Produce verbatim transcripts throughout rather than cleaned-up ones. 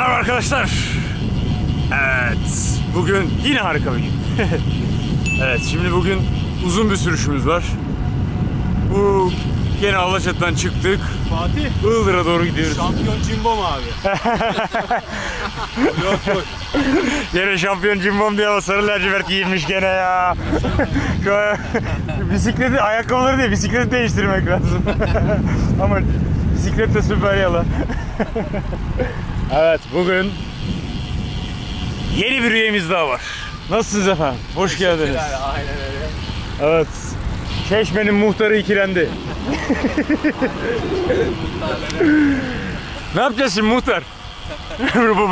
Merhaba arkadaşlar. Evet, bugün yine harika bir gün. Evet, şimdi bugün uzun bir sürüşümüz var. Bu gene Alaçatı'dan çıktık. Fatih. Ildır'a doğru gidiyoruz. Şampiyon cimbom abi. Yok yok. Gene şampiyon cimbom diye o sarı lacivert giymiş gene ya. Bisikleti, ayakkabıları değil, bisikleti değiştirmek lazım. Ama bisiklet de süper yalan. Evet, bugün yeni bir üyemiz daha var. Nasılsınız efendim? Hoş geldiniz. Aynen öyle. Evet. Çeşme'nin muhtarı ikilendi. Ne yapacağız şimdi muhtar?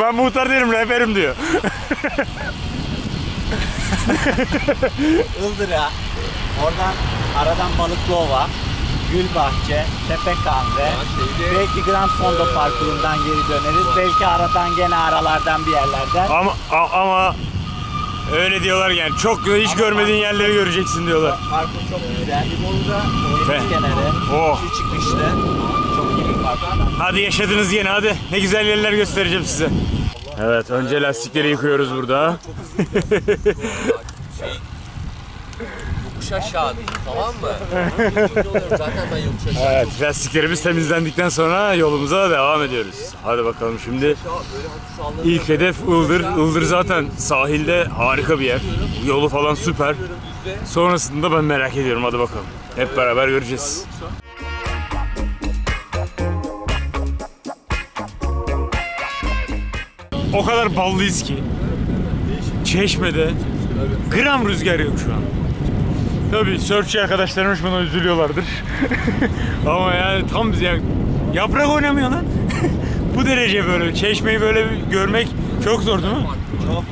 Ben muhtar değilim, rehberim diyor. Ildır ya. Oradan aradan Balıklıova, Gülbahçe, Tepekan ve belki Grand Fondo parkurundan geri döneriz. Belki aradan gene aralardan bir yerlerden. Ama ama öyle diyorlar yani. Çok hiç ama görmediğin yerleri göreceksin diyorlar. Parkur çok güzel. Bolu'da deniz kenarı. Oh. Şu çıkışta. Çok iyi bir parkur. Hadi yaşadınız yine hadi. Ne güzel yerler göstereceğim size. Evet, önce lastikleri yıkıyoruz burada. Aşağı değil, tamam mı? Zaten ben yokuş aşağı. Evet, lastiklerimiz temizlendikten sonra yolumuza devam ediyoruz. Hadi bakalım şimdi. İlk hedef Ildır. Ildır zaten sahilde harika bir yer. Yolu falan süper. Sonrasında ben merak ediyorum. Hadi bakalım. Hep beraber göreceğiz. O kadar ballıyız ki Çeşme'de gram rüzgar yok şu an. Tabii sörfçi arkadaşlarımız buna üzülüyorlardır. Ama yani tam biz yani yaprak oynamıyor lan. Bu derece böyle Çeşme'yi böyle görmek çok zor değil mi? Çok.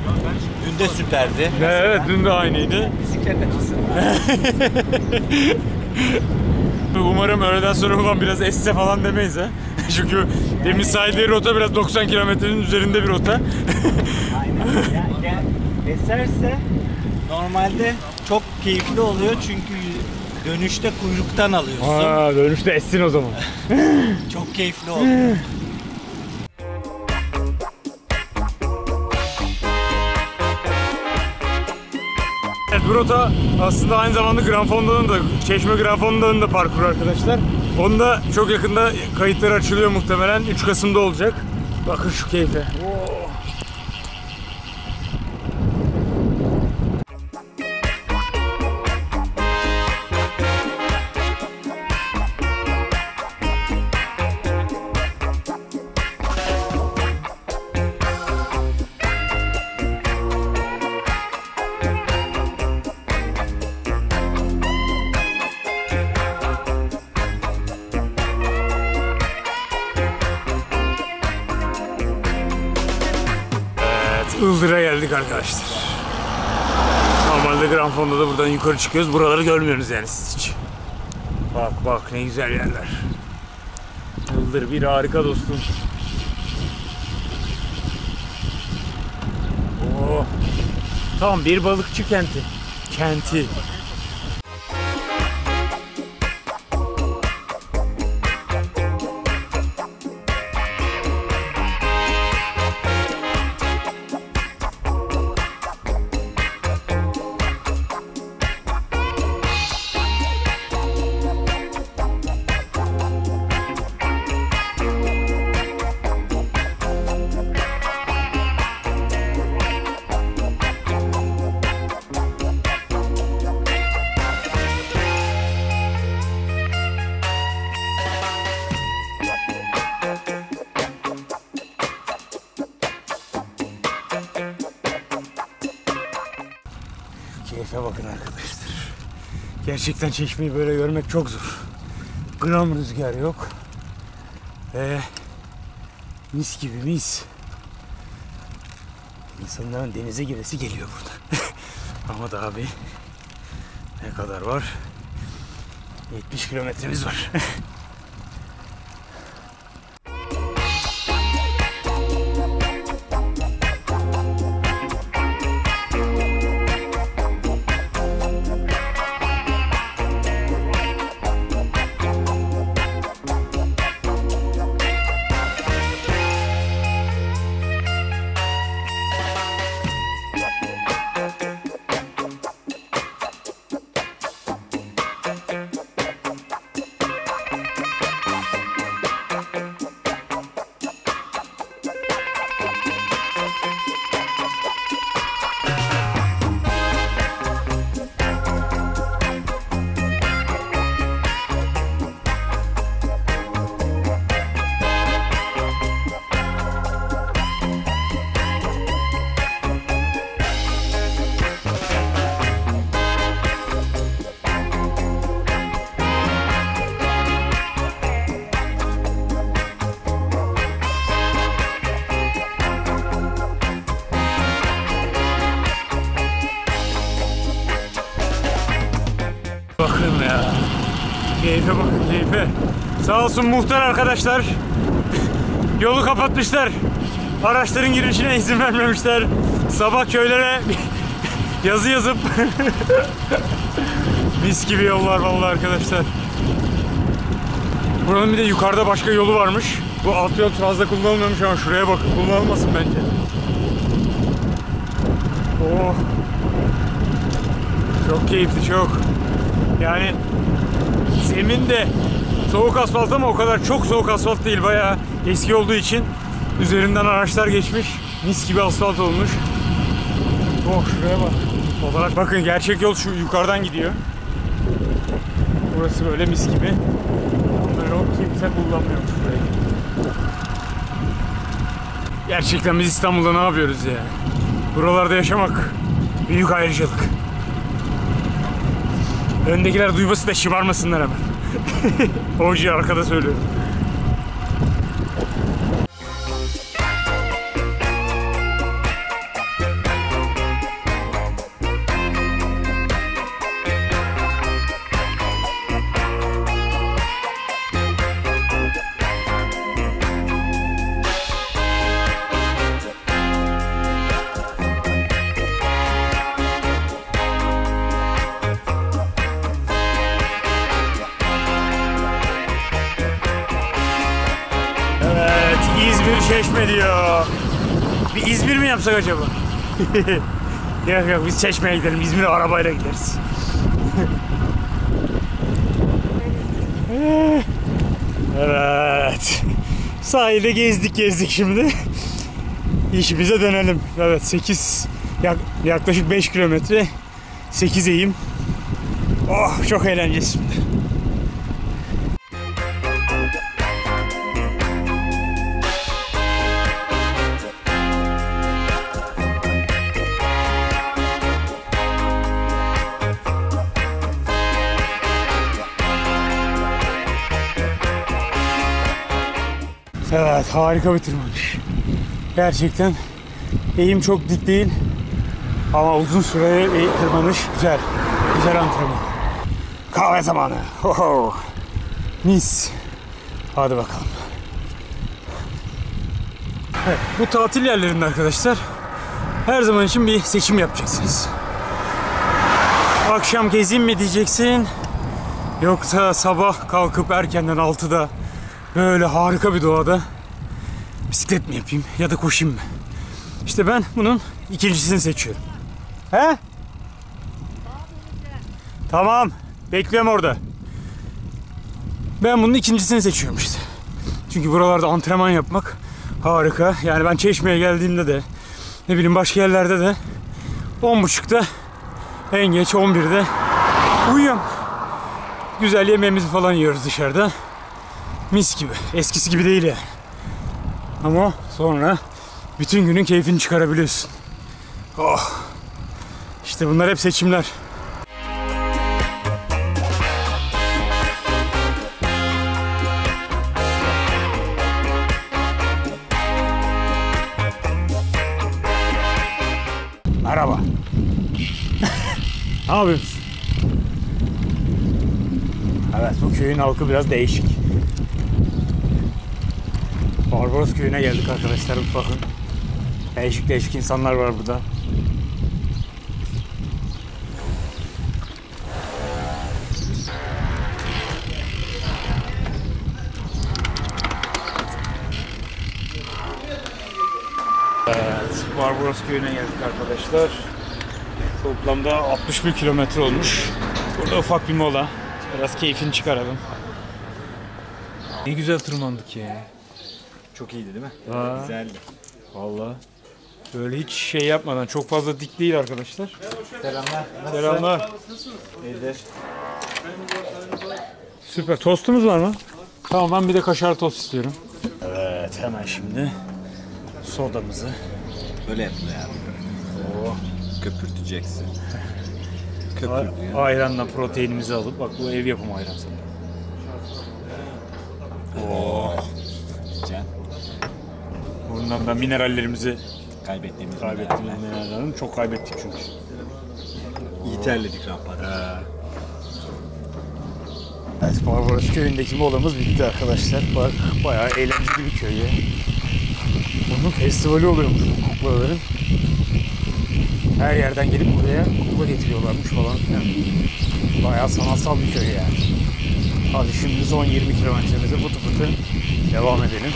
Dün de süperdi. Evet, evet, dün de aynıydı. Bisiklet açısın. Umarım öğleden sonra ulan biraz esse falan demeyiz ha. Çünkü demin saydığı rota biraz doksan kilometrenin üzerinde bir rota. Aynen. Yani eserse normalde çok keyifli oluyor çünkü dönüşte kuyruktan alıyorsun. Aa, dönüşte essin o zaman. Çok keyifli oluyor. Evet, bu rota aslında aynı zamanda Grand Fondo'nun da, Çeşme Grand Fondo'nun da parkuru arkadaşlar. Onun da çok yakında kayıtları açılıyor muhtemelen. üç Kasım'da olacak. Bakın şu keyfe. Ildır'a geldik arkadaşlar. Normalde Grand Fondo'da buradan yukarı çıkıyoruz. Buraları görmüyoruz yani siz hiç. Bak bak ne güzel yerler. Ildır bir harika dostum. Oo. Tam bir balıkçı kenti. Kenti. Keyfe bakın arkadaşlar. Gerçekten Çeşme'yi böyle görmek çok zor. Gram rüzgar yok. Ee, mis gibi mis. İnsanların denize giresi geliyor burada. Ama daha bir ne kadar var? yetmiş kilometremiz var. Keyfe bakın, keyfe. Sağ olsun muhtar arkadaşlar. Yolu kapatmışlar. Araçların girişine izin vermemişler. Sabah köylere yazı yazıp mis gibi yollar vallahi arkadaşlar. Buranın bir de yukarıda başka yolu varmış. Bu alt yol fazla kullanılmıyormuş ama şuraya bakın, kullanılmasın bence. Oh. Çok keyifli, çok. Yani zemin de soğuk asfalt ama o kadar çok soğuk asfalt değil, bayağı eski olduğu için üzerinden araçlar geçmiş, mis gibi asfalt olmuş. Oh, şuraya bak. Fotoğraf. Bakın gerçek yol şu yukarıdan gidiyor. Burası böyle mis gibi. Onları o kimse kullanmıyormuş burayı. Gerçekten biz İstanbul'da ne yapıyoruz ya? Buralarda yaşamak büyük ayrıcalık. Öndekiler duyması da şımarmasınlar hemen. Oji arkada söylüyorum. Çeşme diyor. Bir İzmir mi yapsak acaba? Yok yok, biz Çeşme'ye gidelim. İzmir'e arabayla gideriz. Evet. Sahilde gezdik gezdik şimdi. İşimize dönelim. Evet, sekiz yaklaşık beş kilometre. sekiz eğim. Oh, çok eğlenceli şimdi. Evet, harika bir tırmanış. Gerçekten eğim çok dik değil ama uzun süreli bir tırmanış güzel. Güzel antrenman. Kahve zamanı. Oho. Mis. Hadi bakalım. Evet, bu tatil yerlerinde arkadaşlar her zaman için bir seçim yapacaksınız. Akşam gezeyim mi diyeceksin, yoksa sabah kalkıp erkenden altıda böyle harika bir doğada bisiklet mi yapayım ya da koşayım mı? İşte ben bunun ikincisini seçiyorum. He? Tamam. Bekliyorum orada. Ben bunun ikincisini seçiyorum işte. Çünkü buralarda antrenman yapmak harika. Yani ben Çeşme'ye geldiğimde de, ne bileyim başka yerlerde de on buçukta en geç on birde uyuyorum. Güzel yemeğimizi falan yiyoruz dışarıda. Mis gibi. Eskisi gibi değil ya. Yani. Ama sonra bütün günün keyfini çıkarabiliyorsun. Oh. İşte bunlar hep seçimler. Merhaba. Ne yapıyorsun? Evet, bu köyün halkı biraz değişik. Barbaros köyüne geldik arkadaşlar, bakın. Değişik değişik insanlar var burada. Evet, Barbaros köyüne geldik arkadaşlar. Toplamda altmış bir kilometre olmuş. Burada ufak bir mola. Biraz keyfini çıkaralım. Ne güzel tırmandık ya. Çok iyiydi değil mi? Aa, güzeldi. Vallahi böyle hiç şey yapmadan, çok fazla dik değil arkadaşlar. Selamlar. Selamlar. İyidir. Süper. Tostumuz var mı? Tamam, ben bir de kaşar tost istiyorum. Evet, hemen şimdi sodamızı böyle yapalım. Oo, köpürteceksin. Köpürtüyor. Ayranla proteinimizi alıp, bak bu ev yapımı ayran sana. Oo. Bundan da minerallerimizi kaybettiğimiz kaybettiğimiz minerallerimizi çok kaybettik çünkü. İyi terledik rampada. Ee. Evet, Barbaros köyündeki molamız bitti arkadaşlar. Bak, bayağı eğlenceli bir köy ya. Bunun festivali oluyormuş bu kuklaların. Her yerden gelip buraya kukla getiriyorlarmış falan. Yani bayağı sanatsal bir köy yani. Hadi şimdi on yirmi kilometremize fıtı fıtı devam edelim.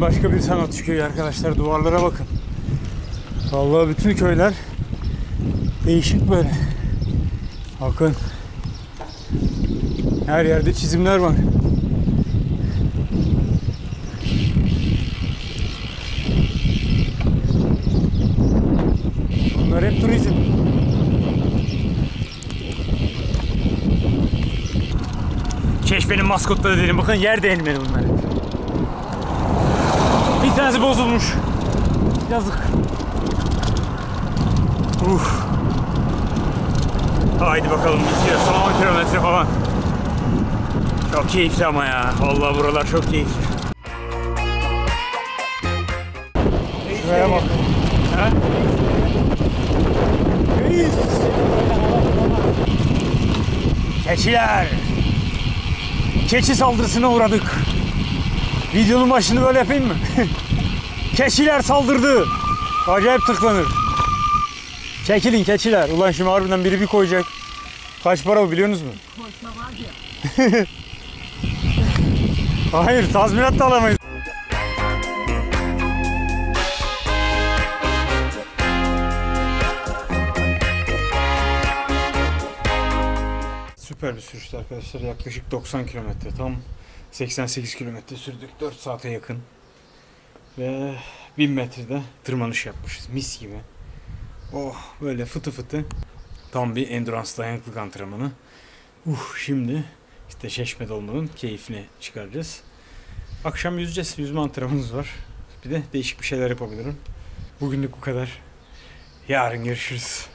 Başka bir sanatçı köyü arkadaşlar, duvarlara bakın. Vallahi bütün köyler değişik böyle. Bakın. Her yerde çizimler var. Bunlar hep turizm. Çeşme'nin maskotları dedim. Bakın yer değinmeli bunlar. Bir tanesi bozulmuş. Yazık. Uf. Haydi bakalım, gidiyoruz. on kilometre falan. Çok keyifli ama ya. Vallahi buralar çok keyifli. Şuraya bak. Ha? Keçiler. Keçi saldırısına uğradık. Videonun başını böyle yapayım mı? Keçiler saldırdı. Acayip tıklanır. Çekilin keçiler. Ulan şimdi harbiden biri bir koyacak. Kaç para bu biliyorsunuz mu? Koysa var ya. Hayır, tazminat da alamayız. Süper bir sürüştü arkadaşlar. Yaklaşık doksan kilometre. Tam seksen sekiz kilometre sürdük. dört saate yakın. Ve bin metrede tırmanış yapmışız. Mis gibi. Oh, böyle fıtı fıtı. Tam bir endurance dayanıklık antrenmanı. Uh, şimdi işte Çeşme'de olmanın keyfini çıkaracağız. Akşam yüzeceğiz. Yüzme antrenmanımız var. Bir de değişik bir şeyler yapabilirim. Bugünlük bu kadar. Yarın görüşürüz.